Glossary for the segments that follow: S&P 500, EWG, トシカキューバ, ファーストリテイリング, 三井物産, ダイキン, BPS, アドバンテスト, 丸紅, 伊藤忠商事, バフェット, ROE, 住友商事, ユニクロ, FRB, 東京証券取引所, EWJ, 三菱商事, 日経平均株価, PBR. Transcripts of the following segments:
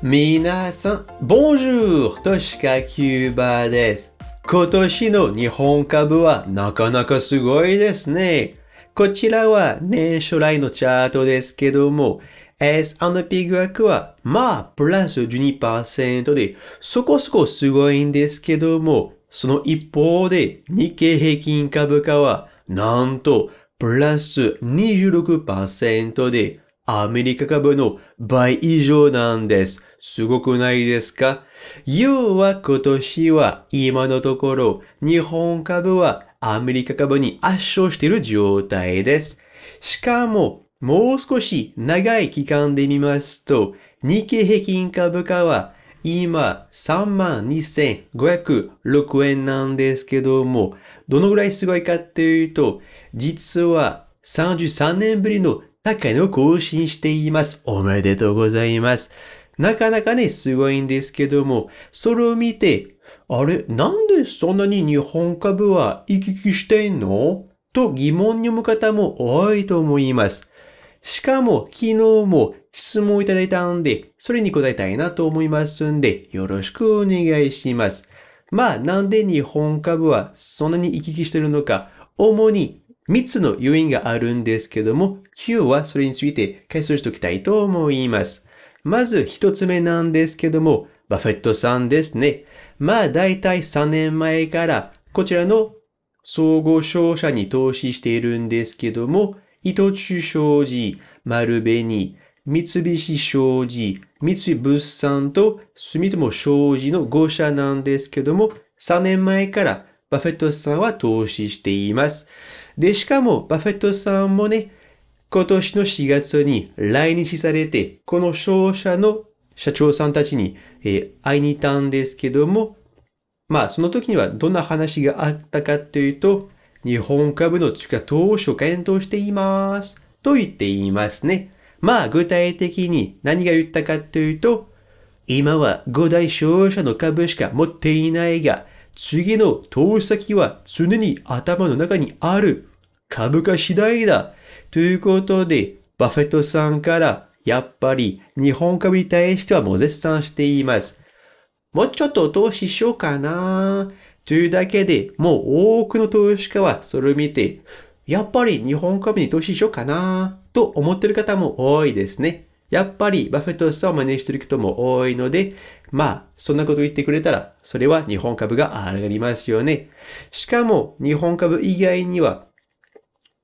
みなさん、ボンジュール、トシカキューバです。今年の日本株はなかなかすごいですね。こちらは年初来のチャートですけども、S&P 500はプラス 12% でそこそこすごいんですけども、その一方で日経平均株価はなんとプラス 26% で、アメリカ株の倍以上なんです。すごくないですか？要は今年は今のところ日本株はアメリカ株に圧勝している状態です。しかももう少し長い期間で見ますと日経平均株価は今 32,506 円なんですけども、どのぐらいすごいかっていうと実は33年ぶりの高値を更新しています。おめでとうございます。なかなかね、すごいんですけども、それを見て、あれ、なんでそんなに日本株は行き来してんの？と疑問に思う方も多いと思います。しかも、昨日も質問いただいたんで、それに答えたいなと思いますんで、よろしくお願いします。なんで日本株はそんなに行き来してるのか、主に3つの要因があるんですけども、今日はそれについて解説しておきたいと思います。まず1つ目なんですけども、バフェットさんですね。だいたい3年前からこちらの総合商社に投資しているんですけども、伊藤忠商事、丸紅、三菱商事、三井物産と住友商事の5社なんですけども、3年前からバフェットさんは投資しています。で、しかも、バフェットさんもね、今年の4月に来日されて、この商社の社長さんたちに、会いに行ったんですけども、その時にはどんな話があったかというと、日本株の追加投資を検討しています。と言っていますね。具体的に何が言ったかというと、今は5大商社の株しか持っていないが、次の投資先は常に頭の中にある。株価次第だ。ということで、バフェットさんから、やっぱり日本株に対してはもう絶賛しています。もうちょっと投資しようかな。というだけで、もう多くの投資家はそれを見て、やっぱり日本株に投資しようかな。と思っている方も多いですね。やっぱりバフェットさんを真似している人も多いので、そんなこと言ってくれたら、それは日本株が上がりますよね。しかも、日本株以外には、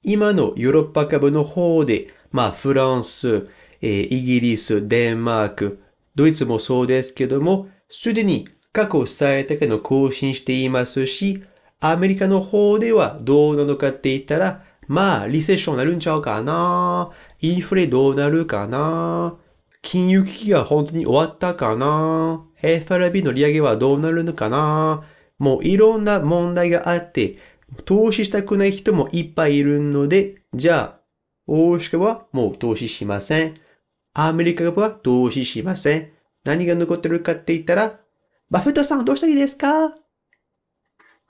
今のヨーロッパ株の方で、フランス、イギリス、デンマーク、ドイツもそうですけども、すでに過去最高値を更新していますし、アメリカの方ではどうなのかって言ったら、リセッションなるんちゃうかな？インフレどうなるかな？金融危機が本当に終わったかな？ FRB の利上げはどうなるのかな？もういろんな問題があって、投資したくない人もいっぱいいるので、じゃあ、欧州株はもう投資しません。アメリカ株は投資しません。何が残ってるかって言ったら、バフェットさんどうしたらいいですか？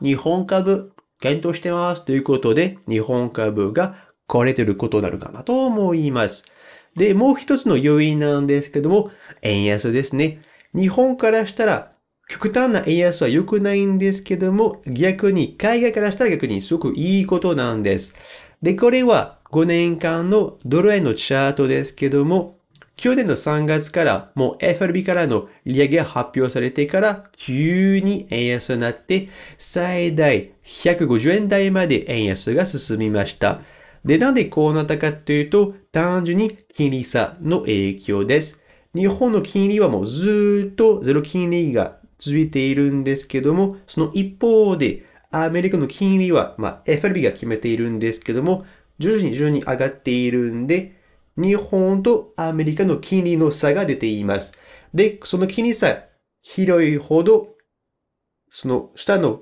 日本株。検討してます。ということで、日本株が買われていることになるかなと思います。で、もう一つの要因なんですけども、円安ですね。日本からしたら、極端な円安は良くないんですけども、逆に海外からしたら逆にすごくいいことなんです。で、これは5年間のドル円のチャートですけども、去年の3月からもう FRB からの利上げが発表されてから急に円安になって最大150円台まで円安が進みました。で、なんでこうなったかというと単純に金利差の影響です。日本の金利はもうずっとゼロ金利が続いているんですけども、その一方でアメリカの金利はFRB が決めているんですけども、徐々に上がっているんで、日本とアメリカの金利の差が出ています。で、その金利差、広いほど、その下の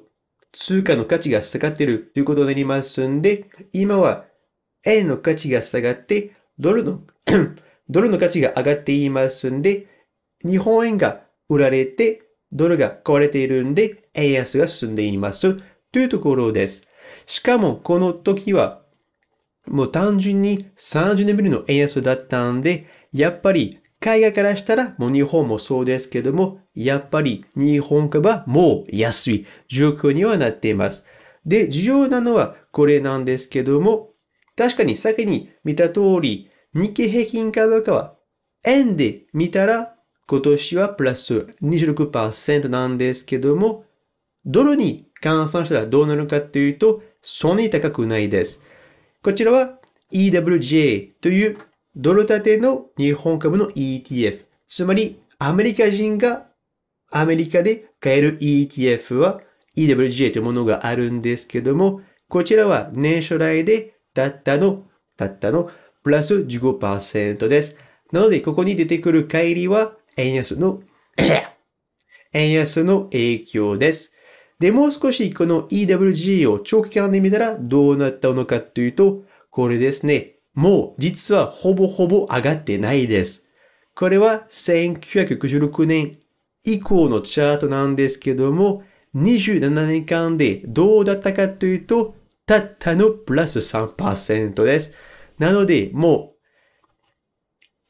通貨の価値が下がっているということになりますんで、今は円の価値が下がって、ドルの価値が上がっていますんで、日本円が売られて、ドルが買われているんで、円安が進んでいます。というところです。しかも、この時は、もう単純に30年ぶりの円安だったんで、やっぱり海外からしたら、もう日本もそうですけども、やっぱり日本株はもう安い状況にはなっています。で、重要なのはこれなんですけども、確かに先に見た通り、日経平均株価は円で見たら、今年はプラス 26% なんですけども、ドルに換算したらどうなるかというと、そんなに高くないです。こちらは EWJ というドル建ての日本株の ETF。つまり、アメリカ人がアメリカで買える ETF は EWJ というものがあるんですけども、こちらは年初来でたったのプラス 15% です。なので、ここに出てくる乖離は円安の影響です。で、もう少しこの EWG を長期間で見たらどうなったのかというと、これですね。もう実はほぼほぼ上がってないです。これは1996年以降のチャートなんですけども、27年間でどうだったかというと、たったのプラス 3% です。なので、も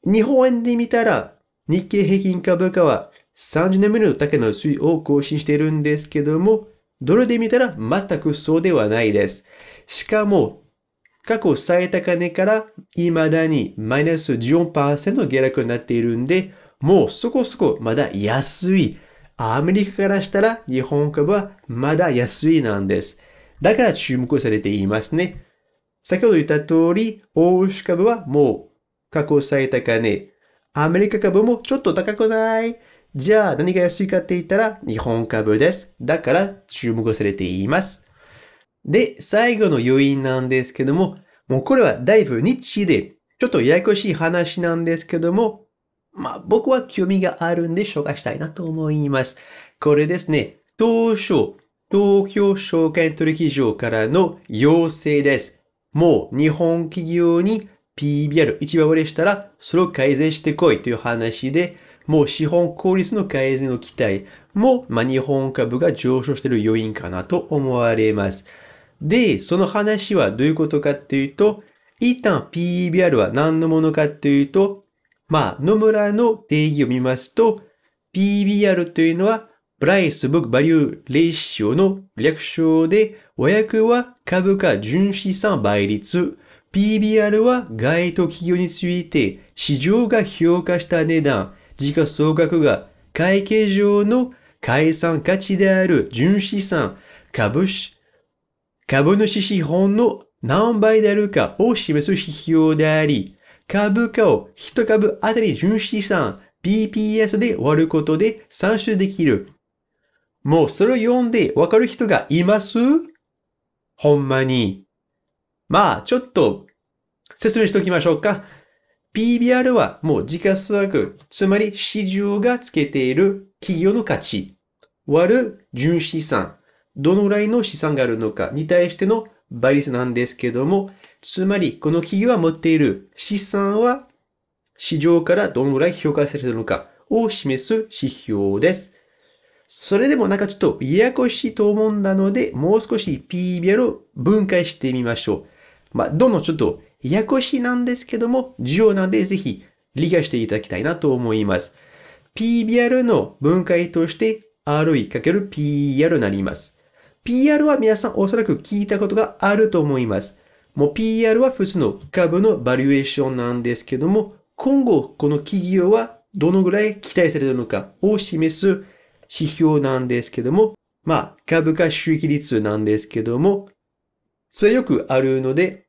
う、日本円で見たら、日経平均株価は30年ぶりの高値の推移を更新しているんですけども、ドルで見たら全くそうではないです。しかも、過去最高値から未だにマイナス 14% 下落になっているんで、もうそこそこまだ安い。アメリカからしたら日本株はまだ安いなんです。だから注目されていますね。先ほど言った通り、欧州株はもう過去最高値。アメリカ株もちょっと高くない。じゃあ何が安いかって言ったら日本株です。だから注目されています。で、最後の要因なんですけども、もうこれはだいぶニッチで、ちょっとややこしい話なんですけども、まあ僕は興味があるんで紹介したいなと思います。これですね、当初、東京証券取引所からの要請です。もう日本企業にPBR1 倍割れしたら、それを改善してこいという話で、もう資本効率の改善の期待も、日本株が上昇している要因かなと思われます。で、その話はどういうことかっていうと、一旦 PBR は何のものかっていうと、野村の定義を見ますと、PBR というのは、プライス・ブック・バリュー・レシオの略称で、訳は株価純資産倍率。PBR は該当企業について市場が評価した値段、時価総額が会計上の解散価値である純資産、株主資本の何倍であるかを示す指標であり、株価を1株あたり純資産、BPS で割ることで算出できる。もうそれを読んでわかる人がいます？ほんまに。ちょっと説明しておきましょうか。PBR はもう時価総額、つまり市場がつけている企業の価値、割る純資産、どのぐらいの資産があるのかに対しての倍率なんですけども、つまりこの企業が持っている資産は市場からどのぐらい評価されるのかを示す指標です。それでもちょっとややこしいと思うんだので、もう少し PBR を分解してみましょう。どんどんちょっとややこしいなんですけども、重要なんでぜひ理解していただきたいなと思います。PBR の分解として ROE×PER になります。PR は皆さんおそらく聞いたことがあると思います。もう PR は普通の株のバリュエーションなんですけども、今後この企業はどのぐらい期待されるのかを示す指標なんですけども、株価収益率なんですけども、それよくあるので、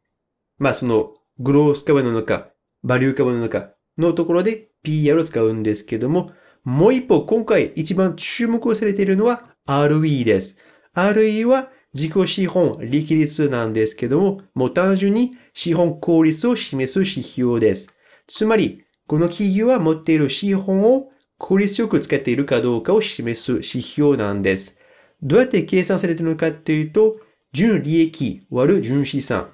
その、グロース株なのか、バリュー株なのかのところで PR を使うんですけども、もう一方、今回一番注目をされているのは ROE です。ROE は自己資本利益率なんですけども、もう単純に資本効率を示す指標です。つまり、この企業は持っている資本を効率よく使っているかどうかを示す指標なんです。どうやって計算されているのかというと、純利益割る純資産。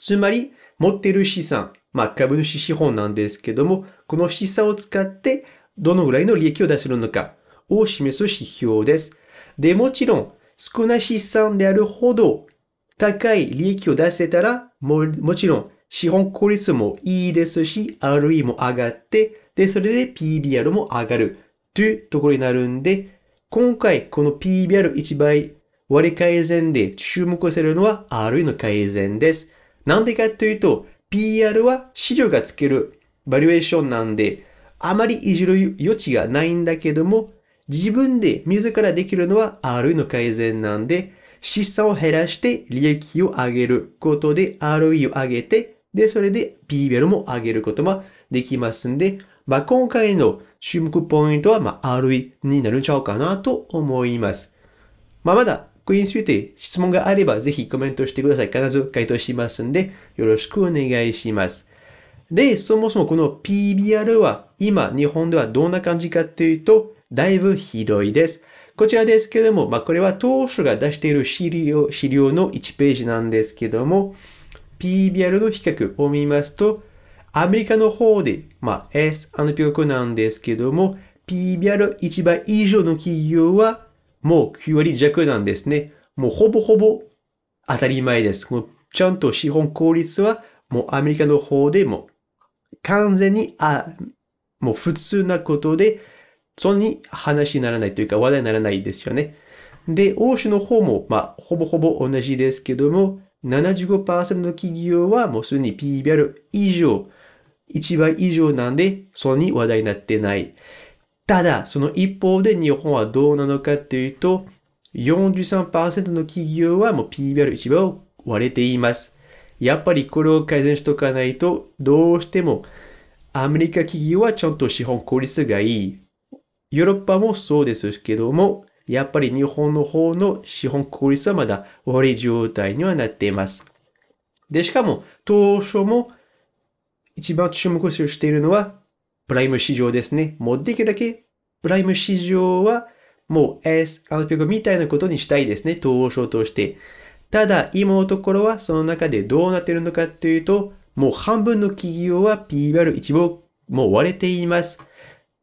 つまり、持っている資産。株主資本なんですけども、この資産を使って、どのぐらいの利益を出せるのかを示す指標です。で、もちろん、少ない資産であるほど、高い利益を出せたら、もちろん、資本効率もいいですし、ROE も上がって、で、それで PBR も上がるというところになるんで、今回この PBR1 倍割り改善で注目されるのは ROE の改善です。なんでかというと、PR は市場がつけるバリュエーションなんで、あまりいじる余地がないんだけども、自分で自らできるのは ROE の改善なんで、資産を減らして利益を上げることで ROE を上げて、で、それで PBR も上げることもできますんで、今回の注目ポイントは、ROE になるんちゃうかなと思います。まだ、これについて質問があれば、ぜひコメントしてください。必ず回答しますんで、よろしくお願いします。で、そもそもこの PBR は、今、日本ではどんな感じかっていうと、だいぶひどいです。こちらですけども、これは当初が出している資料の1ページなんですけども、PBR の比較を見ますと、アメリカの方で、S&P 500なんですけども、PBR1 倍以上の企業は、もう9割弱なんですね。もうほぼ当たり前です。もうちゃんと資本効率は、もうアメリカの方でも、完全に、もう普通なことで、そんなに話にならないというか話題にならないですよね。で、欧州の方も、ほぼ同じですけども、75% の企業はもうすでに PBR 以上、1倍以上なんで、そんなに話題になってない。ただ、その一方で日本はどうなのかというと、43% の企業はもう PBR1 倍を割れています。やっぱりこれを改善しとかないと、どうしてもアメリカ企業はちゃんと資本効率がいい。ヨーロッパもそうですけども、やっぱり日本の方の資本効率はまだ悪い状態にはなっています。で、しかも当初も一番注目しているのはプライム市場ですね。もうできるだけプライム市場はもう S&P みたいなことにしたいですね。当初として。ただ、今のところはその中でどうなっているのかというと、もう半分の企業は PBR1 倍をもう割れています。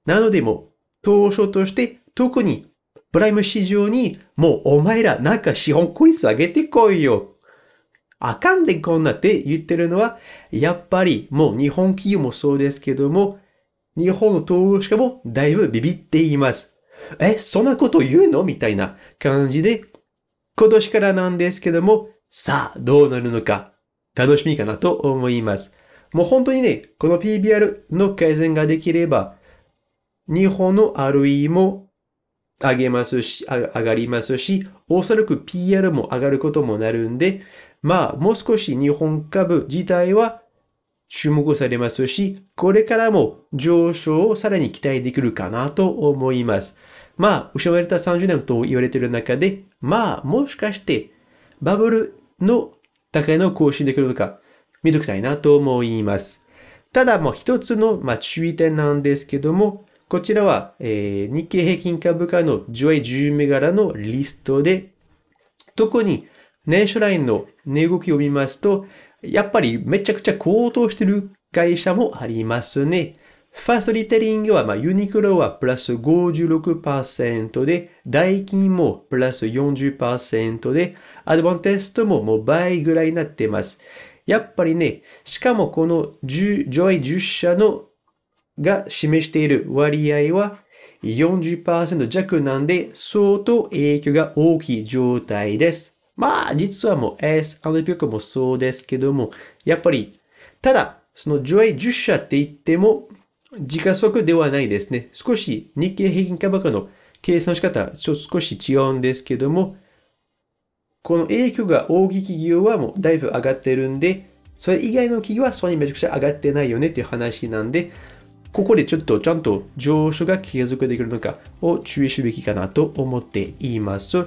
なのでも当初として特にプライム市場にもうお前らなんか資本効率上げてこいよ。あかんでこんなって言ってるのは、やっぱりもう日本企業もそうですけども、日本の投資家もだいぶビビっています。そんなこと言うの？みたいな感じで、今年からなんですけども、さあどうなるのか楽しみかなと思います。もう本当にね、この PBR の改善ができれば、日本の ROE も上がりますし、おそらく PR も上がることもなるんで、もう少し日本株自体は注目されますし、これからも上昇をさらに期待できるかなと思います。失われた30年と言われている中で、もしかしてバブルの高値を更新できるのか見ときたいなと思います。ただ、一つの注意点なんですけども、こちらは、日経平均株価の上位10銘柄のリストで、特に年初来の値動きを見ますと、やっぱりめちゃくちゃ高騰している会社もありますね。ファーストリテイリングは、ユニクロはプラス 56% で、ダイキンもプラス 40% で、アドバンテストももう倍ぐらいになってます。やっぱりね、しかもこの上位10社のが示している割合は 40% 弱なんで、相当影響が大きい状態です。実はもう S&P もそうですけども、やっぱり、ただ、その上位10社って言っても、時価総額ではないですね。少し日経平均株価の計算の仕方、少し違うんですけども、この影響が大きい企業はもうだいぶ上がってるんで、それ以外の企業はそんなにめちゃくちゃ上がってないよねっていう話なんで、ここでちゃんと上昇が継続できるのかを注意すべきかなと思っています。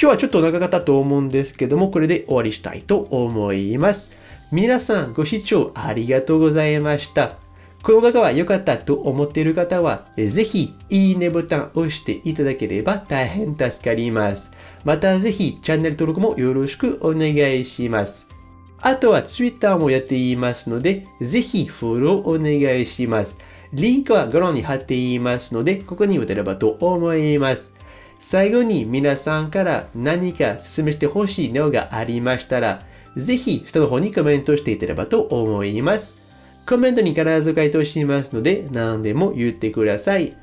今日は長かったと思うんですけども、これで終わりしたいと思います。皆さんご視聴ありがとうございました。この動画は良かったと思っている方は、ぜひいいねボタンを押していただければ大変助かります。またぜひチャンネル登録もよろしくお願いします。あとは Twitter もやっていますので、ぜひフォローお願いします。リンクはご覧に貼っていますので、ここに打てればと思います。最後に皆さんから何か勧めしてほしいのがありましたら、ぜひ下の方にコメントしていただければと思います。コメントに必ず回答していますので、何でも言ってください。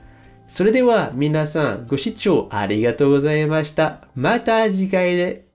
それでは皆さんご視聴ありがとうございました。また次回で。